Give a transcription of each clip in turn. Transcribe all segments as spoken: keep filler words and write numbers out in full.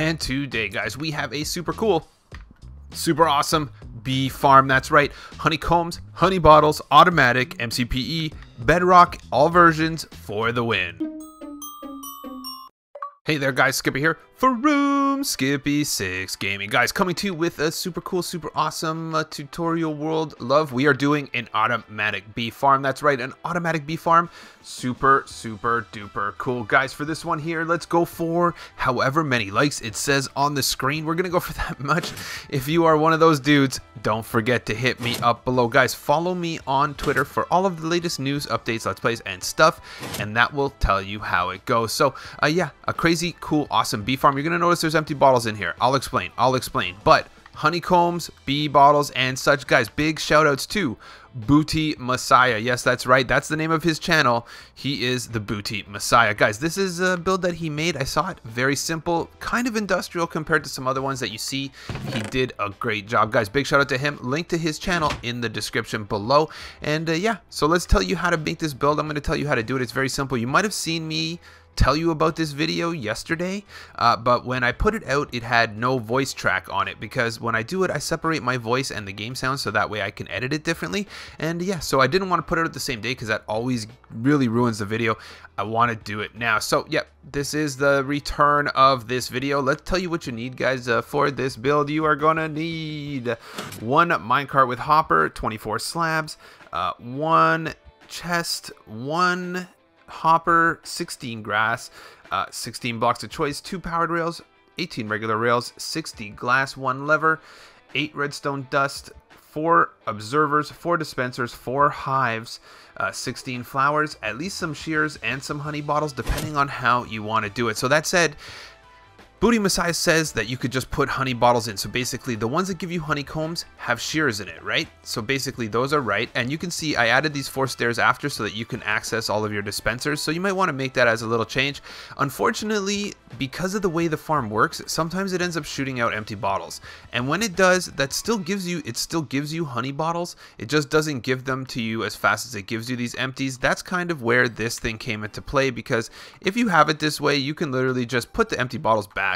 And today, guys, we have a super cool, super awesome bee farm. That's right, honeycombs, honey bottles, automatic, M C P E, bedrock, all versions for the win. Hey there, guys, Skippy here for Room Skippy six Gaming. Guys, coming to you with a super cool, super awesome uh, tutorial world love. We are doing an automatic bee farm. That's right, an automatic bee farm. Super, super duper cool. Guys, for this one here, let's go for however many likes it says on the screen. We're going to go for that much. If you are one of those dudes, don't forget to hit me up below. Guys, follow me on Twitter for all of the latest news, updates, let's plays, and stuff. And that will tell you how it goes. So, uh, yeah, a crazy cool, awesome bee farm. You're gonna notice there's empty bottles in here. I'll explain. I'll explain. But honeycombs, bee bottles, and such. Guys, big shout outs to Booty Messiah. Yes, that's right. That's the name of his channel. He is the Booty Messiah. Guys, this is a build that he made. I saw it. Very simple, kind of industrial compared to some other ones that you see. He did a great job. Guys, big shout out to him. Link to his channel in the description below. And uh, yeah, so let's tell you how to make this build. I'm going to tell you how to do it. It's very simple. You might have seen me tell you about this video yesterday, uh, but when I put it out, it had no voice track on it, because when I do it, I separate my voice and the game sound so that way I can edit it differently. And yeah, so I didn't want to put it out the same day because that always really ruins the video. I want to do it now. So yep, this is the return of this video. Let's tell you what you need, guys. Uh, for this build, you are gonna need one minecart with hopper, twenty-four slabs, uh, one chest, one hopper, sixteen grass, uh, sixteen blocks of choice, two powered rails, eighteen regular rails, sixty glass, one lever, eight redstone dust, four observers, four dispensers, four hives, uh, sixteen flowers, at least some shears, and some honey bottles, depending on how you want to do it. So that said, Booty Messiah says that you could just put honey bottles in. So basically, the ones that give you honeycombs have shears in it, right? So basically, those are right. And you can see I added these four stairs after so that you can access all of your dispensers. So you might want to make that as a little change. Unfortunately, because of the way the farm works, sometimes it ends up shooting out empty bottles. And when it does, that still gives you, it still gives you honey bottles. It just doesn't give them to you as fast as it gives you these empties. That's kind of where this thing came into play, because if you have it this way, you can literally just put the empty bottles back.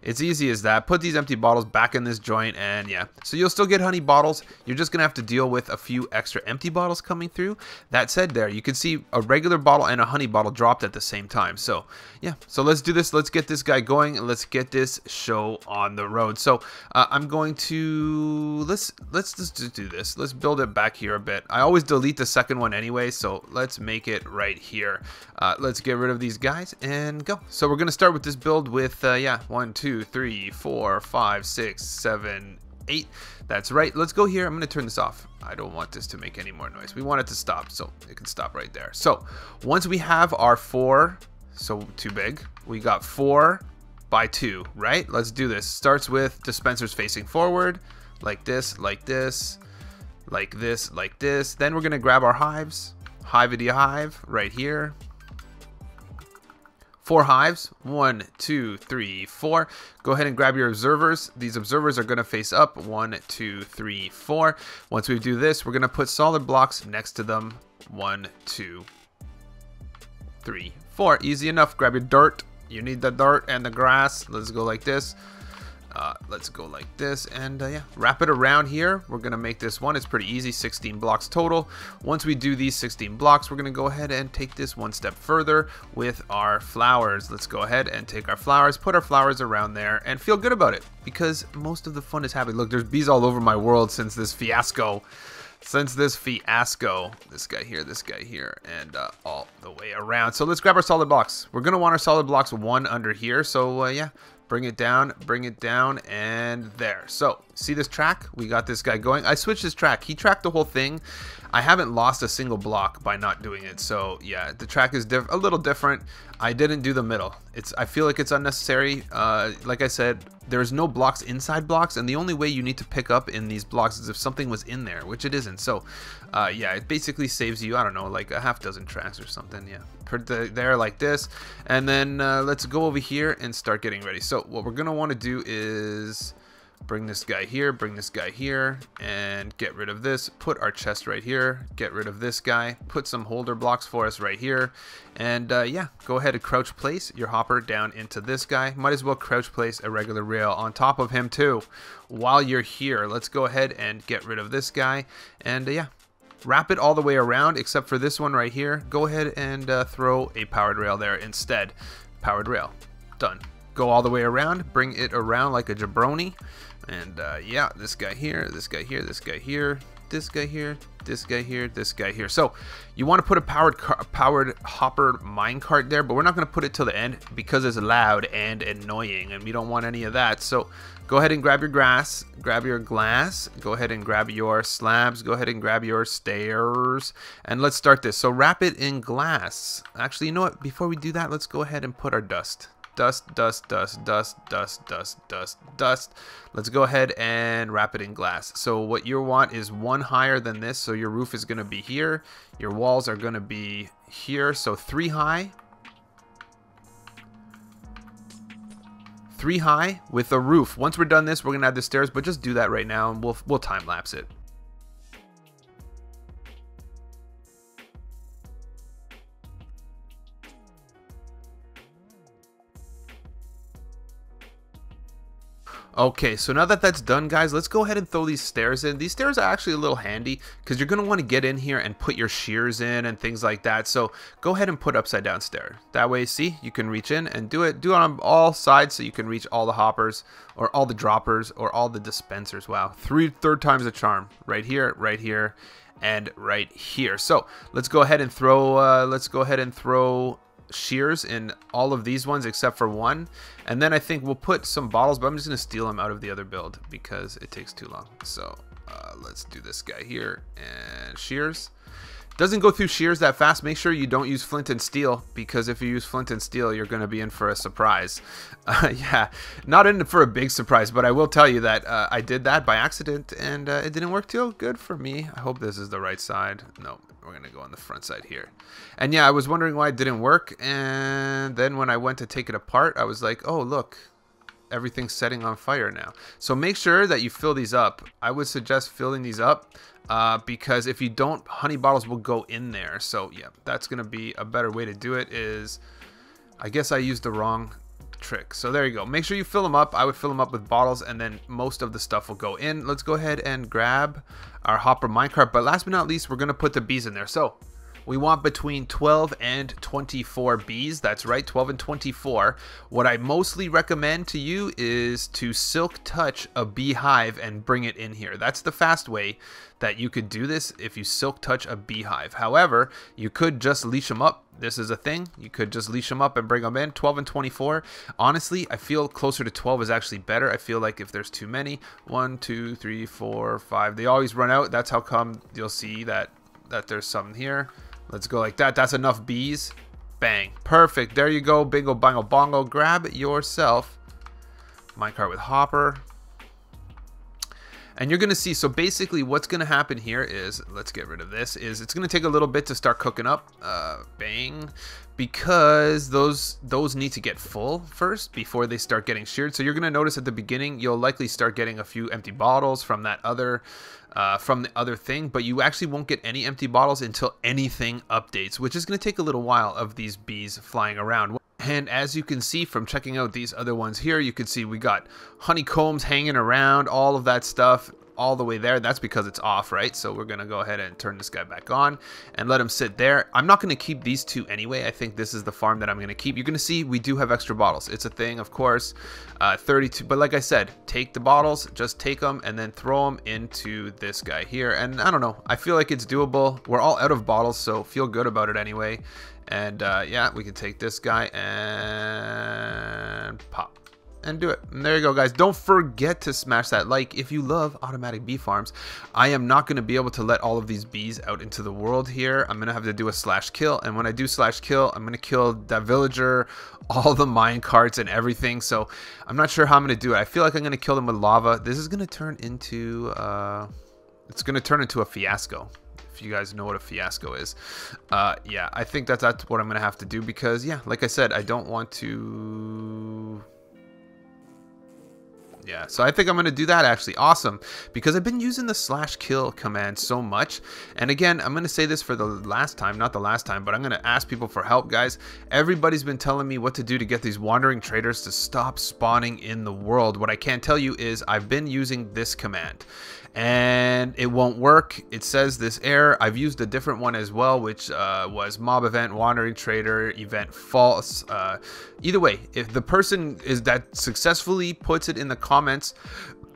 It's easy as that. Put these empty bottles back in this joint, and yeah, so you'll still get honey bottles. You're just gonna have to deal with a few extra empty bottles coming through. That said, there you can see a regular bottle and a honey bottle dropped at the same time. So yeah, so let's do this. Let's get this guy going, and let's get this show on the road. So uh, I'm going to let's let's just do this. Let's build it back here a bit. I always delete the second one anyway, so let's make it right here. Uh, let's get rid of these guys and go. So we're gonna start with this build with uh, yeah. One, two, three, four, five, six, seven, eight. That's right. Let's go here. I'm going to turn this off. I don't want this to make any more noise. We want it to stop, so it can stop right there. So once we have our four, so too big, we got four by two, right? Let's do this. Starts with dispensers facing forward, like this, like this, like this, like this. Then we're going to grab our hives, hivety hive right here. Four hives, one, two, three, four. Go ahead and grab your observers. These observers are gonna face up, one, two, three, four. Once we do this, we're gonna put solid blocks next to them, one, two, three, four. Easy enough, grab your dirt. You need the dirt and the grass. Let's go like this. Uh, let's go like this, and uh, yeah, wrap it around here. We're gonna make this one. It's pretty easy, sixteen blocks total. Once we do these sixteen blocks, we're gonna go ahead and take this one step further with our flowers. Let's go ahead and take our flowers, put our flowers around there, and feel good about it, because most of the fun is happening. Look, there's bees all over my world since this fiasco. Since this fiasco, this guy here, this guy here, and uh, all the way around. So let's grab our solid blocks. We're gonna want our solid blocks one under here, so uh, yeah. Bring it down, bring it down, and there. So, see this track? We got this guy going. I switched his track. He tracked the whole thing. I haven't lost a single block by not doing it. So, yeah, the track is diff a little different. I didn't do the middle. It's. I feel like it's unnecessary. Uh, like I said, there's no blocks inside blocks, and the only way you need to pick up in these blocks is if something was in there, which it isn't. So, uh, yeah, it basically saves you, I don't know, like a half dozen tracks or something, yeah. Put the, there like this, and then uh, let's go over here and start getting ready. So what we're gonna want to do is Bring this guy here, bring this guy here, and get rid of this. Put our chest right here, get rid of this guy, put some holder blocks for us right here, and uh, yeah, go ahead and crouch place your hopper down into this guy. Might as well crouch place a regular rail on top of him too. While you're here, let's go ahead and get rid of this guy, and uh, yeah, wrap it all the way around except for this one right here. Go ahead and uh, throw a powered rail there instead. Powered rail, done. Go all the way around, bring it around like a jabroni, and uh, yeah, this guy here, this guy here, this guy here, this guy here, this guy here, this guy here. So you want to put a powered car powered hopper minecart there, but we're not going to put it till the end because it's loud and annoying, and we don't want any of that. So go ahead and grab your grass, grab your glass, go ahead and grab your slabs, go ahead and grab your stairs, and let's start this. So wrap it in glass. Actually, you know what? Before we do that, let's go ahead and put our dust. Dust, dust, dust, dust, dust, dust, dust, dust. Let's go ahead and wrap it in glass. So what you want is one higher than this. So your roof is going to be here. Your walls are going to be here. So three high. Three high with a roof. Once we're done this, we're going to add the stairs, but just do that right now and we'll, we'll time lapse it. Okay, so now that that's done, guys, let's go ahead and throw these stairs in. These stairs are actually a little handy because you're going to want to get in here and put your shears in and things like that. So go ahead and put upside down stair. That way, see, you can reach in and do it. Do it on all sides so you can reach all the hoppers or all the droppers or all the dispensers. Wow, three third times the charm. Right here, right here, and right here. So let's go ahead and throw, uh, let's go ahead and throw... shears in all of these ones except for one, and then I think we'll put some bottles, but I'm just gonna steal them out of the other build because it takes too long. So uh, let's do this guy here and shears. Doesn't go through shears that fast. Make sure you don't use flint and steel, because if you use flint and steel, you're going to be in for a surprise. Uh, yeah, not in for a big surprise, but I will tell you that uh, I did that by accident, and uh, it didn't work too good for me. I hope this is the right side. No, we're going to go on the front side here. And yeah, I was wondering why it didn't work, and then when I went to take it apart, I was like, oh, look. Everything's setting on fire now. So make sure that you fill these up. I would suggest filling these up uh, because if you don't, honey bottles will go in there. So yeah, that's gonna be a better way to do it. Is I guess I used the wrong trick. So there you go. Make sure you fill them up. I would fill them up with bottles, and then most of the stuff will go in. Let's go ahead and grab our hopper minecart, but last but not least, we're gonna put the bees in there. So we want between twelve and twenty-four bees. That's right, twelve and twenty-four. What I mostly recommend to you is to silk touch a beehive and bring it in here. That's the fast way that you could do this, if you silk touch a beehive. However, you could just leash them up. This is a thing. You could just leash them up and bring them in. twelve and twenty-four. Honestly, I feel closer to twelve is actually better. I feel like if there's too many, one, two, three, four, five, they always run out. That's how come you'll see that, that there's some here. Let's go like that. That's enough bees. Bang. Perfect. There you go. Bingo, bango, bongo. Grab yourself minecart with hopper. And you're going to see, so basically what's going to happen here is, let's get rid of this, is it's going to take a little bit to start cooking up. Uh, bang. Because those those need to get full first before they start getting sheared. So you're going to notice at the beginning, you'll likely start getting a few empty bottles from that other uh, from the other thing, but you actually won't get any empty bottles until anything updates, which is going to take a little while of these bees flying around. And as you can see from checking out these other ones here, you can see we got honeycombs hanging around, all of that stuff, all the way there. That's because it's off, right? So we're going to go ahead and turn this guy back on and let him sit there. I'm not going to keep these two anyway. I think this is the farm that I'm going to keep. You're going to see we do have extra bottles. It's a thing, of course. Uh, thirty-two. But like I said, take the bottles, just take them and then throw them into this guy here. And I don't know. I feel like it's doable. We're all out of bottles, so feel good about it anyway. And uh, yeah, we can take this guy and pop and do it. And there you go, guys. Don't forget to smash that like if you love automatic bee farms. I am not going to be able to let all of these bees out into the world here. I'm going to have to do a slash kill, and when I do slash kill, I'm going to kill that villager, all the mine carts and everything. So I'm not sure how I'm going to do it. I feel like I'm going to kill them with lava. This is going to turn into uh, it's going to turn into a fiasco. If you guys know what a fiasco is. Uh, yeah, I think that's, that's what I'm going to have to do because, yeah, like I said, I don't want to... Yeah, so I think I'm going to do that actually. Awesome. Because I've been using the slash kill command so much. And again, I'm going to say this for the last time, not the last time, but I'm going to ask people for help, guys. Everybody's been telling me what to do to get these wandering traders to stop spawning in the world. What I can tell you is I've been using this command and it won't work. It says this error. I've used a different one as well, which uh, was mob event, wandering trader, event false. Uh, either way, if the person is that successfully puts it in the comments,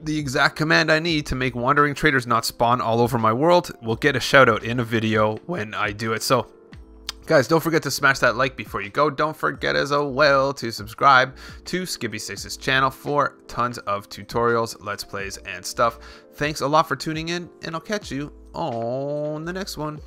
the exact command I need to make wandering traders not spawn all over my world, will get a shout out in a video when I do it. So guys, don't forget to smash that like before you go. Don't forget as well to subscribe to Skippy six's channel for tons of tutorials, let's plays, and stuff. Thanks a lot for tuning in, and I'll catch you on the next one.